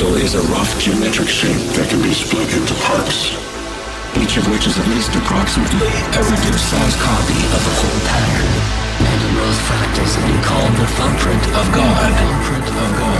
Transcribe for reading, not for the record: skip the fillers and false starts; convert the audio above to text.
fractal is a rough geometric shape that can be split into parts, each of which is at least approximately a reduced-size copy of the whole pattern. And in most fractals, it is called the thumbprint of God.